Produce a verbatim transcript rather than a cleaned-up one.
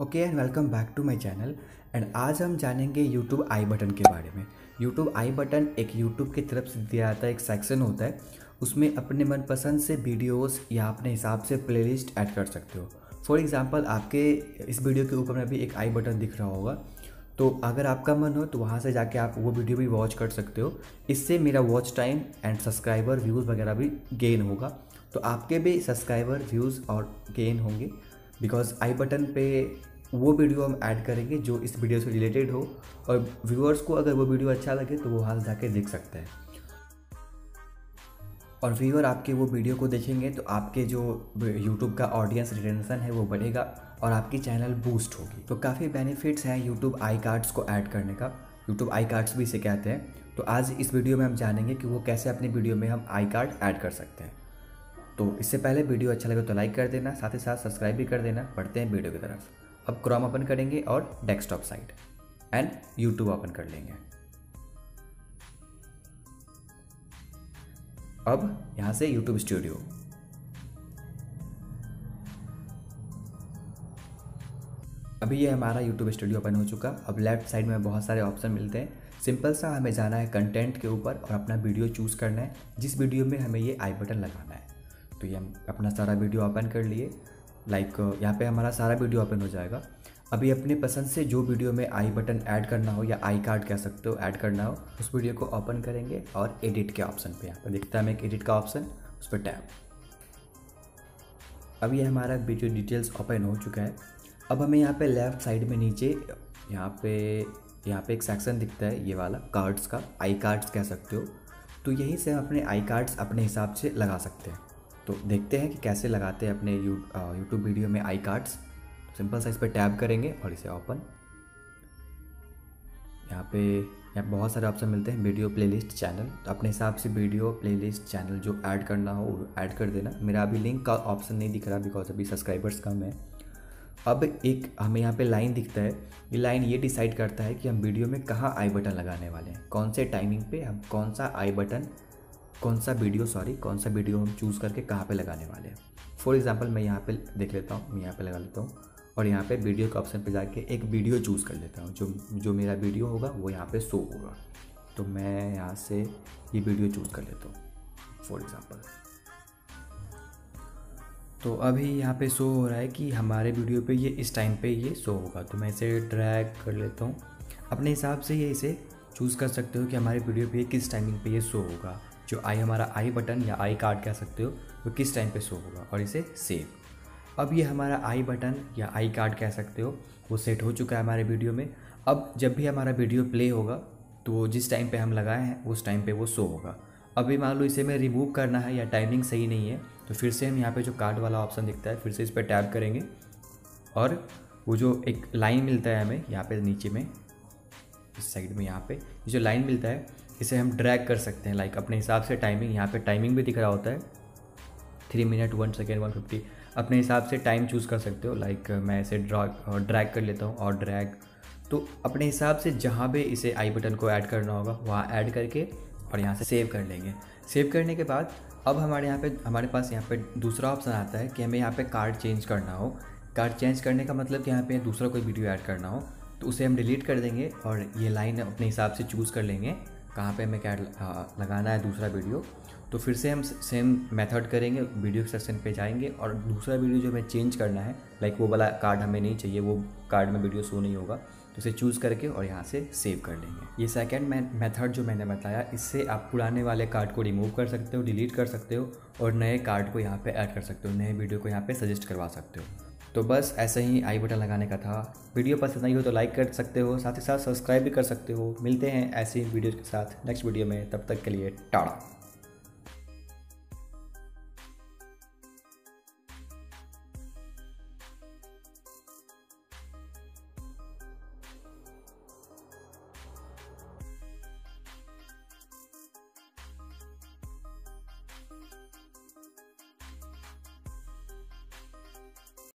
Okay and welcome back to my channel. And आज हम जानेंगे यूट्यूब आई बटन के बारे में। यूट्यूब आई बटन एक यूट्यूब की तरफ से दिया जाता है, एक सेक्शन होता है, उसमें अपने मनपसंद से वीडियोस या अपने हिसाब से प्लेलिस्ट ऐड कर सकते हो। फॉर एग्जांपल आपके इस वीडियो के ऊपर में अभी एक आई बटन दिख रहा होगा, तो अगर आपका मन हो तो वहाँ से जाके आप वो वीडियो भी वॉच कर सकते हो। इससे मेरा watch time and subscriber views वगैरह भी गेन होगा, तो आपके भी सब्सक्राइबर व्यूज़ और गेन होंगे, बिकॉज आई बटन पे वो वीडियो हम ऐड करेंगे जो इस वीडियो से रिलेटेड हो, और व्यूअर्स को अगर वो वीडियो अच्छा लगे तो वो वहाँ जाके देख सकते हैं। और व्यूअर आपके वो वीडियो को देखेंगे तो आपके जो यूट्यूब का ऑडियंस रिटेंशन है वो बढ़ेगा और आपकी चैनल बूस्ट होगी। तो काफ़ी बेनिफिट्स हैं यूट्यूब आई कार्ड्स को ऐड करने का। यूट्यूब आई कार्ड्स भी इसे कहते हैं। तो आज इस वीडियो में हम जानेंगे कि वो कैसे अपनी वीडियो में हम आई कार्ड ऐड कर सकते हैं। तो इससे पहले वीडियो अच्छा लगे तो लाइक कर देना, साथ ही साथ सब्सक्राइब भी कर देना। बढ़ते हैं वीडियो की तरफ। अब क्रोम ओपन करेंगे और desktop side and YouTube open कर लेंगे। अब यहाँ से यूट्यूब स्टूडियो, अभी ये हमारा यूट्यूब स्टूडियो ओपन हो चुका। अब लेफ्ट साइड में बहुत सारे ऑप्शन मिलते हैं। सिंपल सा हमें जाना है कंटेंट के ऊपर और अपना वीडियो चूज़ करना है जिस वीडियो में हमें ये आई बटन लगाना है। तो ये हम अपना सारा वीडियो ओपन कर लिए। लाइक यहाँ पे हमारा सारा वीडियो ओपन हो जाएगा। अभी अपने पसंद से जो वीडियो में आई बटन ऐड करना हो या आई कार्ड कह सकते हो, ऐड करना हो, उस वीडियो को ओपन करेंगे और एडिट के ऑप्शन पे यहाँ पर दिखता है हमें एक एडिट का ऑप्शन, उस पर टैप। अब ये हमारा वीडियो डिटेल्स ओपन हो चुका है। अब हमें यहाँ पे लेफ़्ट साइड में नीचे यहाँ पे यहाँ पे एक सेक्शन दिखता है, ये वाला कार्ड्स का, आई कार्ड्स कह सकते हो। तो यहीं से हम अपने आई कार्ड्स अपने हिसाब से लगा सकते हैं। तो देखते हैं कि कैसे लगाते हैं अपने यू यूट्यूब वीडियो में आई कार्ड्स। सिंपल साइज पे टैप करेंगे और इसे ओपन, यहाँ पे यहाँ बहुत सारे ऑप्शन मिलते हैं, वीडियो, प्लेलिस्ट, चैनल। तो अपने हिसाब से वीडियो, प्लेलिस्ट, चैनल जो ऐड करना हो वो ऐड कर देना। मेरा अभी लिंक का ऑप्शन नहीं दिख रहा बिकॉज अभी सब्सक्राइबर्स कम है। अब एक हमें यहाँ पे लाइन दिखता है, ये लाइन ये डिसाइड करता है कि हम वीडियो में कहाँ आई बटन लगाने वाले हैं, कौन से टाइमिंग पे हम कौन सा आई बटन कौन सा वीडियो सॉरी कौन सा वीडियो हम चूज़ करके कहाँ पे लगाने वाले हैं। फॉर एग्जांपल मैं यहाँ पे देख लेता हूँ, मैं यहाँ पे लगा लेता हूँ और यहाँ पे वीडियो के ऑप्शन पे जाके एक वीडियो चूज़ कर लेता हूँ। जो जो मेरा वीडियो होगा वो यहाँ पे शो होगा, तो मैं यहाँ से ये वीडियो चूज़ कर लेता हूँ फॉर एग्ज़ाम्पल। तो अभी यहाँ पे शो हो रहा है कि हमारे वीडियो पे ये इस टाइम पे ये शो होगा, तो मैं इसे ड्रैग कर लेता हूँ। अपने हिसाब से ये इसे चूज़ कर सकते हो कि हमारे वीडियो पे किस टाइमिंग पे ये शो होगा, जो आई हमारा आई बटन या आई कार्ड कह सकते हो वो किस टाइम पे शो होगा, और इसे सेव। अब ये हमारा आई बटन या आई कार्ड कह सकते हो वो सेट हो चुका है हमारे वीडियो में। अब जब भी हमारा वीडियो प्ले होगा तो जिस टाइम पे हम लगाए हैं उस टाइम पे वो शो होगा। अभी मान लो इसे मैं रिमूव करना है या टाइमिंग सही नहीं है, तो फिर से हम यहाँ पे जो कार्ड वाला ऑप्शन दिखता है फिर से इस पर टैप करेंगे और वो जो एक लाइन मिलता है हमें यहाँ पे नीचे में इस साइड में, यहाँ पे जो लाइन मिलता है इसे हम ड्रैग कर सकते हैं। लाइक अपने हिसाब से टाइमिंग, यहाँ पे टाइमिंग भी दिख रहा होता है three minute one second one fifty, अपने हिसाब से टाइम चूज़ कर सकते हो। लाइक मैं इसे ड्रैग कर लेता हूँ और ड्रैग, तो अपने हिसाब से जहाँ भी इसे आई बटन को ऐड करना होगा वहाँ ऐड करके और यहाँ से सेव कर लेंगे। सेव करने के बाद अब हमारे यहाँ पे हमारे पास यहाँ पे दूसरा ऑप्शन आता है कि हमें यहाँ पे कार्ड चेंज करना हो। कार्ड चेंज करने का मतलब कि यहाँ पे दूसरा कोई वीडियो ऐड करना हो, तो उसे हम डिलीट कर देंगे और ये लाइन अपने हिसाब से चूज़ कर लेंगे कहाँ पे हमें क्या लगाना है दूसरा वीडियो। तो फिर से हम सेम मेथड करेंगे, वीडियो सेक्शन पे जाएंगे और दूसरा वीडियो जो हमें चेंज करना है, लाइक वो वाला कार्ड हमें नहीं चाहिए, वो कार्ड में वीडियो शो नहीं होगा, तो इसे चूज़ करके और यहाँ से सेव कर लेंगे। ये सेकंड मेथड जो मैंने बताया, इससे आप पुराने वाले कार्ड को रिमूव कर सकते हो, डिलीट कर सकते हो और नए कार्ड को यहाँ पे ऐड कर सकते हो, नए वीडियो को यहाँ पे सजेस्ट करवा सकते हो। तो बस ऐसे ही आई बटन लगाने का था। वीडियो पसंद आई हो तो लाइक कर सकते हो, साथ ही साथ सब्सक्राइब भी कर सकते हो। मिलते हैं ऐसे ही वीडियो के साथ नेक्स्ट वीडियो में, तब तक के लिए टाटा।